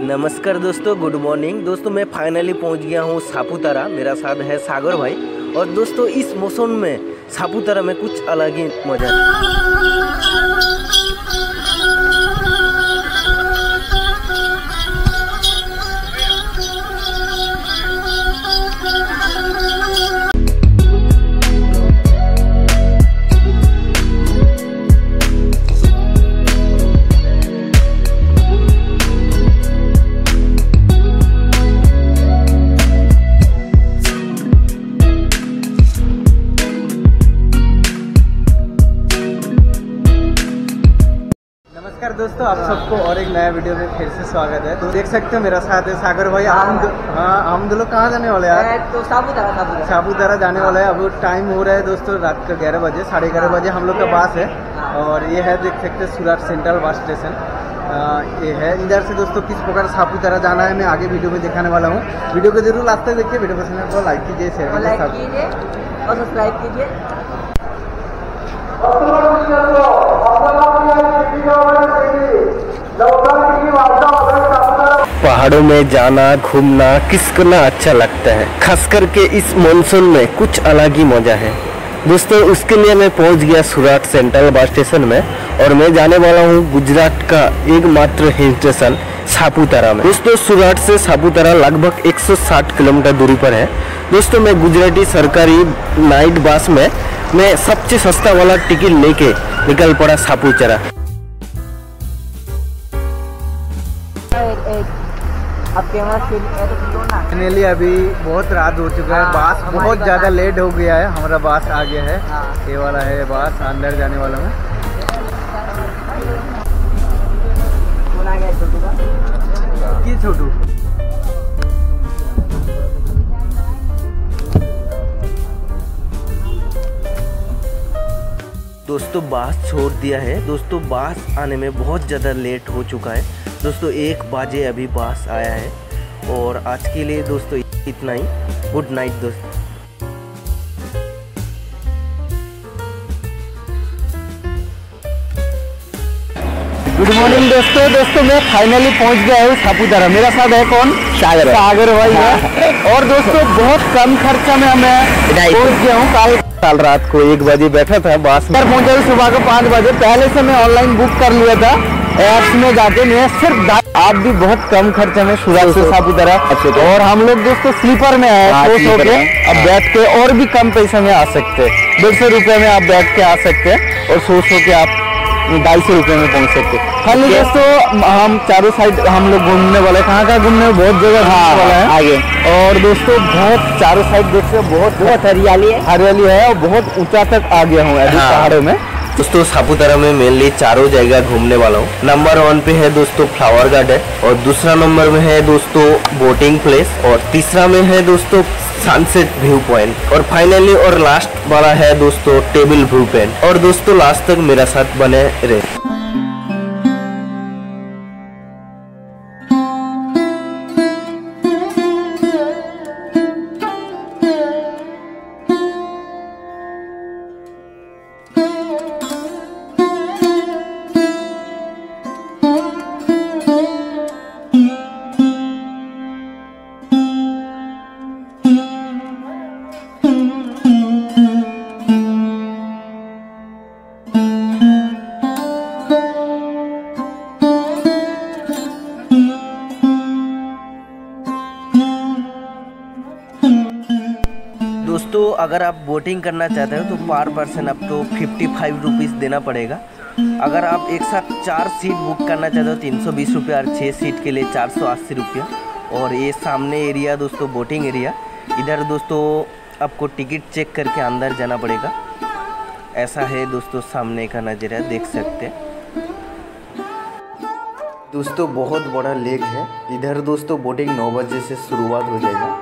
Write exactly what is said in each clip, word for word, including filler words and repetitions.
नमस्कार दोस्तों, good morning दोस्तों। मैं फाइनली पहुंच गया हूं सापुतारा। मेरा साथ है सागर भाई। और दोस्तों इस मौसम में सापुतारा में कुछ अलग ही मज़ा दोस्तों आप सबको और एक नया वीडियो में फिर से स्वागत है। तो देख सकते हो मेरा साथ है सागर भाई। हम हाँ हम दोनों कहाँ जाने वाले यार? तो सापुतारा सापुतारा सापुतारा जाने वाला है। अब टाइम हो रहा है दोस्तों रात का ग्यारह बजे, साढ़े ग्यारह बजे हम लोग का बस है। और ये है देख सकते हो सूरत सेंट्रल बस स्टेशन ये है। इधर से दोस्तों किस प्रकार सापुतारा जाना है मैं आगे वीडियो में दिखाने वाला हूँ। वीडियो को जरूर लास्ट तक देखिए। वीडियो पसंद है तो लाइक कीजिए, शेयर कीजिए और सब्सक्राइब कीजिए। पहाड़ों में जाना घूमना किसको ना अच्छा लगता है, खास करके इस मॉनसून में कुछ अलग ही मज़ा है दोस्तों। उसके लिए मैं पहुंच गया सूरत सेंट्रल बस स्टेशन में और मैं जाने वाला हूं गुजरात का एकमात्र हिल स्टेशन सापुतारा में। दोस्तों सूरत से सापुतारा लगभग एक सौ साठ किलोमीटर दूरी पर है। दोस्तों मैं गुजराती सरकारी नाइट बस में मैं सबसे सस्ता वाला टिकट लेके निकल पड़ा सापुतारा। फाइनली अभी बहुत रात हो चुका है। बस बहुत ज़्यादा लेट हो गया है। हमारा बस आ गया है, ये वाला है बस। अंदर जाने वाला हूँ। की छोटू दोस्तों बस छोड़ दिया है। दोस्तों बस आने में बहुत ज़्यादा लेट हो चुका है। दोस्तों एक बजे अभी बस आया है। और आज के लिए दोस्तों इतना ही। गुड नाइट दोस्तों। गुड मॉर्निंग दोस्तों। दोस्तों मैं फाइनली पहुंच गया हूँ सापुतारा। मेरा साथ है कौन? सागर सागर भाई है। और दोस्तों बहुत कम खर्चा में मैं पहुंच गया हूँ। कल कल रात को एक बजे बैठा था बस में, पहुंचा हूँ सुबह को पाँच बजे। पहले से मैं ऑनलाइन बुक कर लिया था ऐप्स में जाके। मैं सिर्फ आप भी बहुत कम खर्चे में सूरत से सापुतारा। और हम लोग दोस्तों स्लीपर में आए होके अब बैठ के और भी कम पैसे में आ सकते। डेढ़ सौ रुपये में आप बैठ के आ सकते हैं और सो सो के आप ढाई सौ रुपये में पहुंच सकते। खाली दोस्तों हम चारों साइड हम लोग घूमने वाले। कहाँ कहाँ घूमने? बहुत जगह वाला है आगे। और दोस्तों बहुत चारों साइड देखते बहुत बहुत हरियाली है हरियाली है और बहुत ऊँचा तक आ गया हूँ अभी पहाड़ों में। दोस्तों सापुतारा में मेनली चारों जगह घूमने वाला हूँ। नंबर वन पे है दोस्तों फ्लावर गार्डन, और दूसरा नंबर में है दोस्तों बोटिंग प्लेस, और तीसरा में है दोस्तों सनसेट व्यू पॉइंट, और फाइनली और लास्ट वाला है दोस्तों टेबल व्यू पॉइंट। और दोस्तों लास्ट तक मेरा साथ बने रहे। दोस्तों अगर आप बोटिंग करना चाहते हो तो पर पर्सन आपको फिफ्टी फाइव रुपीज़ देना पड़ेगा। अगर आप एक साथ चार सीट बुक करना चाहते हो तीन सौ बीस रुपये और छः सीट के लिए चार सौ अस्सी रुपया। और ये सामने एरिया दोस्तों बोटिंग एरिया। इधर दोस्तों आपको टिकट चेक करके अंदर जाना पड़ेगा। ऐसा है दोस्तों सामने का नज़रिया देख सकते हैं। दोस्तों बहुत बड़ा लेक है। इधर दोस्तों बोटिंग नौ बजे से शुरुआत हो जाएगा।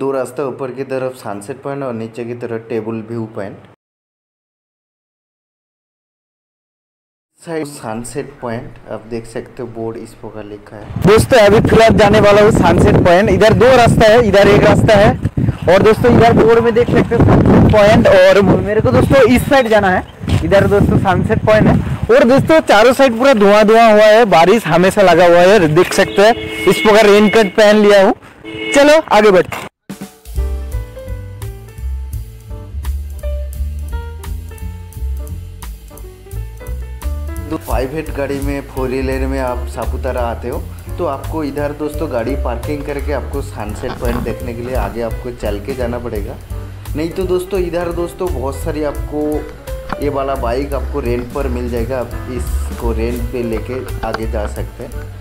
दो रास्ता ऊपर की तरफ सनसेट पॉइंट और नीचे की तरफ table view point. Side sunset point आप देख सकते हो, बोर्ड इस प्रकार लिखा है। दोस्तों अभी फिलहाल जाने वाला हूँ सनसेट पॉइंट। इधर दो रास्ता है, इधर एक रास्ता है और दोस्तों इधर बोर्ड में देख सकते हो सनसेट पॉइंट। और मेरे को दोस्तों इस साइड जाना है, इधर दोस्तों सनसेट पॉइंट है। और दोस्तों चारों साइड पूरा धुआं धुआं हुआ है, बारिश हमेशा लगा हुआ है, देख सकते हैं। इस प्रकार रेनकोट पहन लिया हूँ, चलो आगे बढ़। तो प्राइवेट गाड़ी में फोर व्हीलर में आप सापुतारा आते हो तो आपको इधर दोस्तों गाड़ी पार्किंग करके आपको सनसेट पॉइंट देखने के लिए आगे आपको चल के जाना पड़ेगा। नहीं तो दोस्तों इधर दोस्तों बहुत सारी आपको ये वाला बाइक आपको रेंट पर मिल जाएगा, आप इसको रेंट पे लेके आगे जा सकते हैं।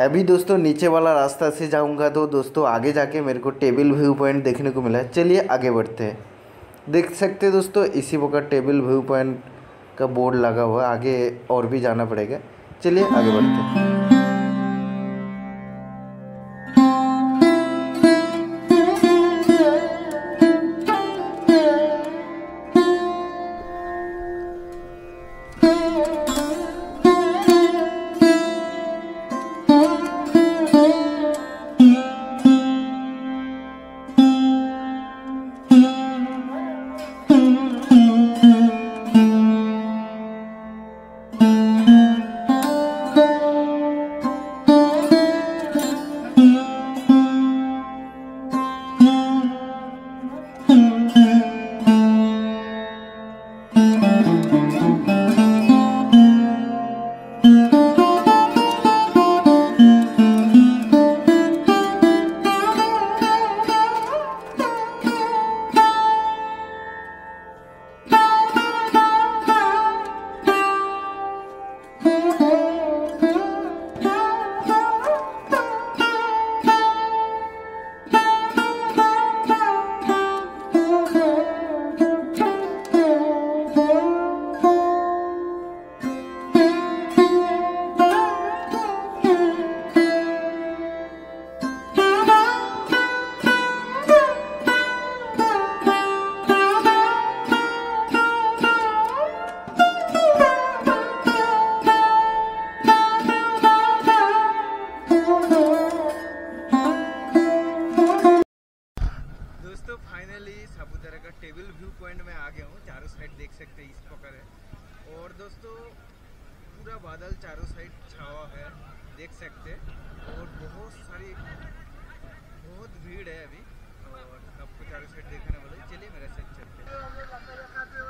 अभी दोस्तों नीचे वाला रास्ता से जाऊंगा तो दोस्तों आगे जाके मेरे को टेबल व्यू पॉइंट देखने को मिला है। चलिए आगे बढ़ते हैं। देख सकते हैं दोस्तों इसी प्रकार टेबल व्यू पॉइंट का बोर्ड लगा हुआ है, आगे और भी जाना पड़ेगा। चलिए आगे बढ़ते हैं। टेबल व्यू पॉइंट में आ गया हूँ, चारों साइड देख सकते हैं इस प्रकार है। और दोस्तों पूरा बादल चारों साइड छावा है, देख सकते हैं। और बहुत सारी बहुत भीड़ है अभी, और आपको चारों साइड देखने वाले। चलिए मेरे साथ चलते हैं।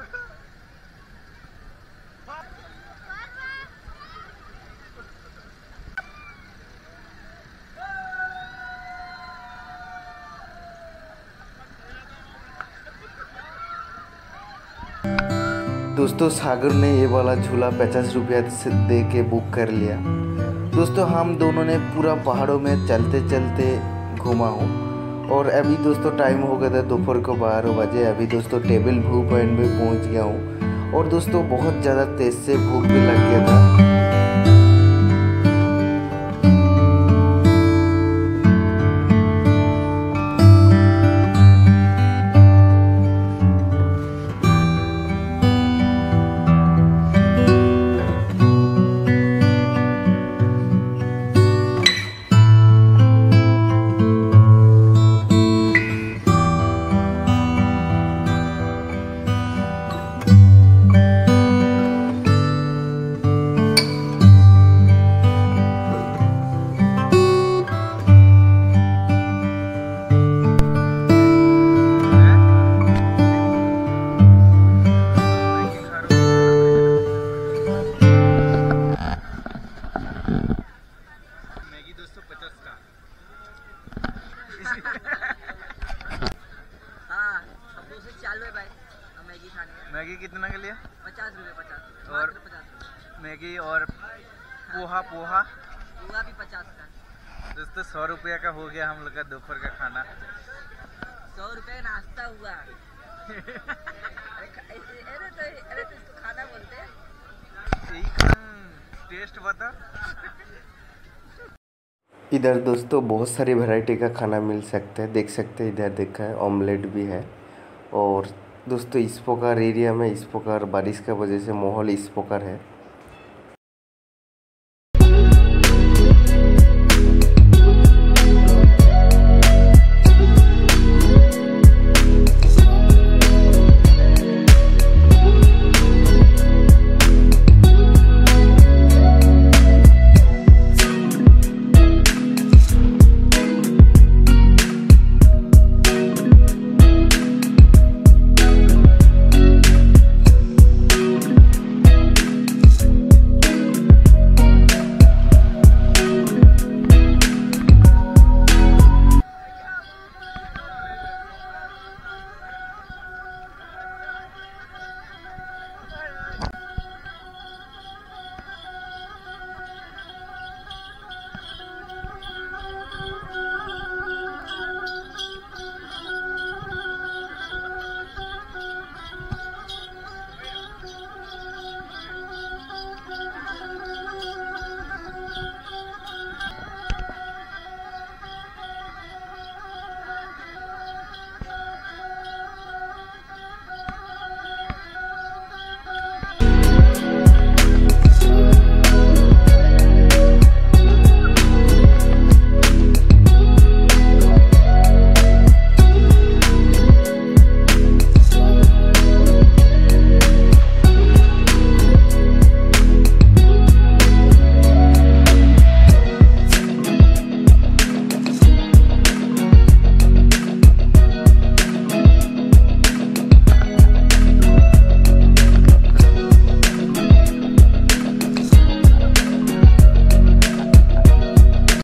दोस्तों सागर ने ये वाला झूला पचास रुपया से दे के बुक कर लिया। दोस्तों हम दोनों ने पूरा पहाड़ों में चलते चलते घूमा हूँ और अभी दोस्तों टाइम हो गया था दोपहर को बारह बजे। अभी दोस्तों टेबल व्यू पॉइंट पर पहुँच गया हूँ और दोस्तों बहुत ज़्यादा तेज़ से भूख भी लग गया था। मैगी कितना के लिए? पचास रुपये पचास और पचास मैगी और पोहा पोहा पोहा भी पचास का। दोस्तों सौ रुपया का हो गया हम लोग का दोपहर का खाना। सौ रुपये नाश्ता हुआ। अरे तो अरे तो इसको खाना बोलते हैं। टेस्ट बता। इधर दोस्तों बहुत सारी वैरायटी का खाना मिल सकता है, देख सकते हैं। इधर देखा है ऑमलेट भी है और दोस्तों इस प्रकार एरिया में इस प्रकार बारिश का वजह से माहौल इस प्रकार है।